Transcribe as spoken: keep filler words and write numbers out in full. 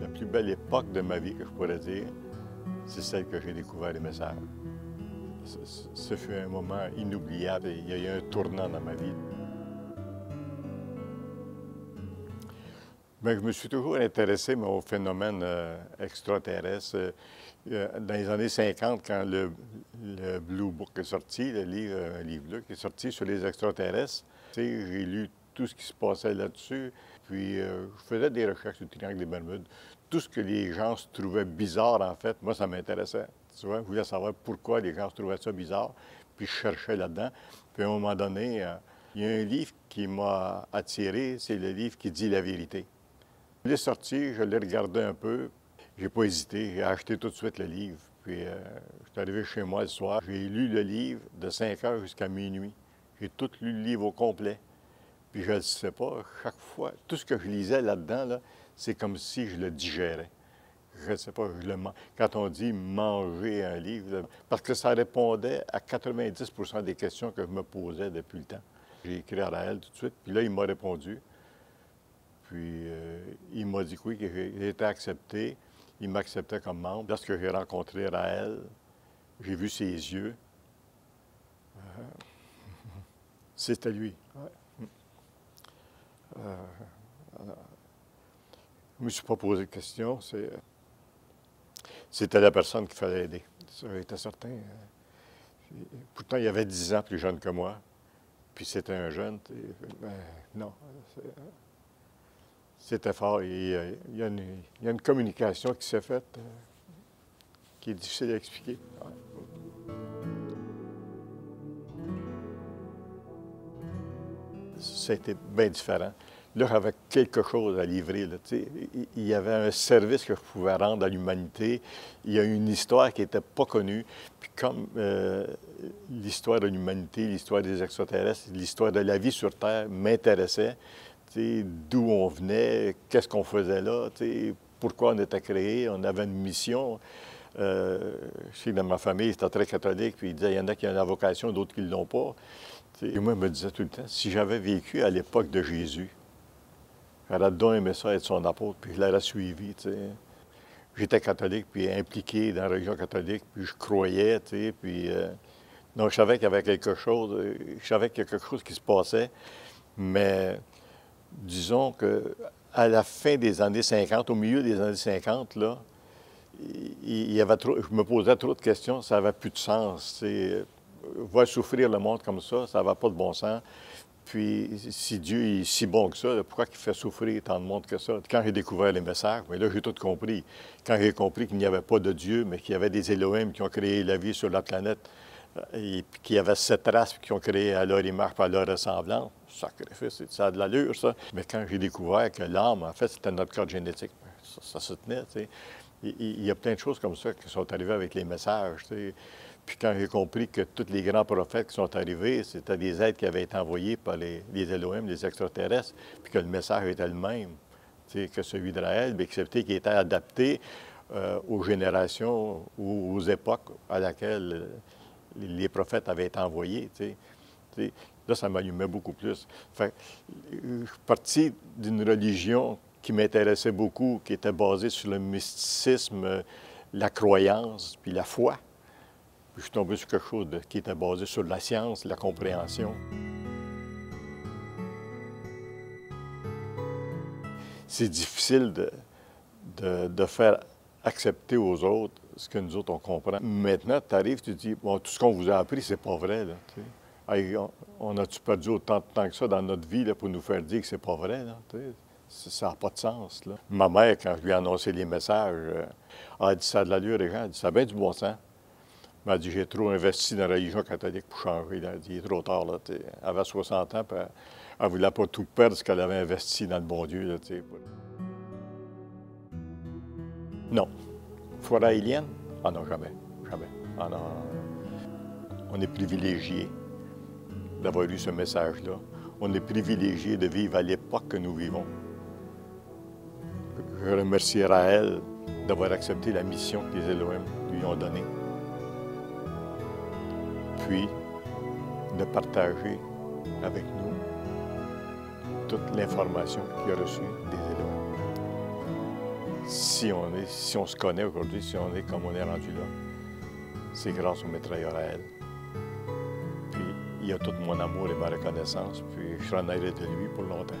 La plus belle époque de ma vie, que je pourrais dire, c'est celle que j'ai découvert les messages. Ce, ce, ce fut un moment inoubliable. Il y a eu un tournant dans ma vie. Bien, je me suis toujours intéressé mais, aux phénomènes euh, extraterrestres. Euh, dans les années cinquante, quand le, le Blue Book est sorti, le livre, euh, livre-là qui est sorti sur les extraterrestres, j'ai lu tout ce qui se passait là-dessus. Puis euh, je faisais des recherches au triangle des Bermudes. Tout ce que les gens se trouvaient bizarre, en fait, moi, ça m'intéressait. Tu vois, je voulais savoir pourquoi les gens se trouvaient ça bizarre, puis je cherchais là-dedans. Puis à un moment donné, euh, il y a un livre qui m'a attiré, c'est le livre qui dit la vérité. Je l'ai sorti, je l'ai regardé un peu, j'ai pas hésité, j'ai acheté tout de suite le livre. Puis euh, je suis arrivé chez moi le soir, j'ai lu le livre de cinq heures jusqu'à minuit. J'ai tout lu le livre au complet. Puis je ne sais pas, chaque fois, tout ce que je lisais là-dedans, là, c'est comme si je le digérais. Je ne sais pas, je le man... quand on dit manger un livre, là, parce que ça répondait à quatre-vingt-dix pour cent des questions que je me posais depuis le temps. J'ai écrit à Raël tout de suite, puis là, il m'a répondu. Puis euh, il m'a dit que oui, que j'ai été accepté. Il m'acceptait comme membre. Lorsque j'ai rencontré Raël, j'ai vu ses yeux. Euh... C'était lui. Ouais. Euh, alors, je ne me suis pas posé de questions. C'était la personne qu'il fallait aider. Ça, j'étais certain. Pourtant, il avait dix ans plus jeune que moi. Puis c'était un jeune. Ben, non. C'était fort. Il y, a une, il y a une communication qui s'est faite qui est difficile à expliquer. Ça a été bien différent. Là, j'avais quelque chose à livrer. Là, il y avait un service que je pouvais rendre à l'humanité. Il y a une histoire qui n'était pas connue. Puis comme euh, l'histoire de l'humanité, l'histoire des extraterrestres, l'histoire de la vie sur Terre m'intéressait, d'où on venait, qu'est-ce qu'on faisait là, pourquoi on était créé, on avait une mission. Euh, je sais que dans ma famille, c'était très catholique, puis ils disaient, il y en a qui ont la vocation, d'autres qui ne l'ont pas. Et moi, je me disais tout le temps, si j'avais vécu à l'époque de Jésus, j'aurais donc aimé ça être son apôtre, puis je l'aurais suivi. J'étais catholique, puis impliqué dans la religion catholique, puis je croyais, puis euh... donc je savais qu'il y avait quelque chose, je savais qu'il y avait quelque chose qui se passait, mais disons qu'à la fin des années cinquante, au milieu des années cinquante, là, il y avait trop, je me posais trop de questions, ça n'avait plus de sens, t'sais. Voir souffrir le monde comme ça, ça n'avait pas de bon sens. Puis, si Dieu est si bon que ça, pourquoi il fait souffrir tant de monde que ça? Quand j'ai découvert les messages, mais là, j'ai tout compris. Quand j'ai compris qu'il n'y avait pas de Dieu, mais qu'il y avait des Elohim qui ont créé la vie sur la planète, et qu'il y avait sept races qui ont créé à leur image, à leur ressemblance, sacrifice, ça a de l'allure, ça. Mais quand j'ai découvert que l'âme, en fait, c'était notre code génétique, ça, ça se tenait, tu sais. Il y a plein de choses comme ça qui sont arrivées avec les messages, tu sais. Puis quand j'ai compris que tous les grands prophètes qui sont arrivés, c'était des êtres qui avaient été envoyés par les, les Elohim, les extraterrestres, puis que le message était le même que celui de Raël, mais excepté qu'il était adapté euh, aux générations ou aux époques à laquelle les prophètes avaient été envoyés. T'sais. T'sais, là, ça m'allumait beaucoup plus. Fait, je suis parti d'une religion qui m'intéressait beaucoup, qui était basée sur le mysticisme, la croyance, puis la foi. Je suis tombé sur quelque chose de, qui était basé sur la science, la compréhension. C'est difficile de, de, de faire accepter aux autres ce que nous autres, on comprend. Maintenant, tu arrives, tu dis, bon, tout ce qu'on vous a appris, c'est pas vrai. Là, hey, on, on a-tu perdu autant de temps que ça dans notre vie là, pour nous faire dire que c'est pas vrai? Là, ça n'a pas de sens. Là. Ma mère, quand je lui ai annoncé les messages, euh, elle a dit ça de l'allure, les gens, elle a dit ça a bien du bon sens. Elle m'a dit, j'ai trop investi dans la religion catholique pour changer. Elle a dit, il est trop tard. Là, elle avait soixante ans, puis elle ne voulait pas tout perdre ce qu'elle avait investi dans le bon Dieu. Là, non. Foi raélienne? Ah non, jamais. Jamais. Ah non. On est privilégié d'avoir eu ce message-là. On est privilégié de vivre à l'époque que nous vivons. Je remercie Raël d'avoir accepté la mission que les Elohim lui ont donnée. Puis de partager avec nous toute l'information qu'il a reçue des Elohim. si on, est, si on se connaît aujourd'hui, si on est comme on est rendu là, c'est grâce au maître Raël. Puis il a tout mon amour et ma reconnaissance, puis je suis en aide de lui pour longtemps.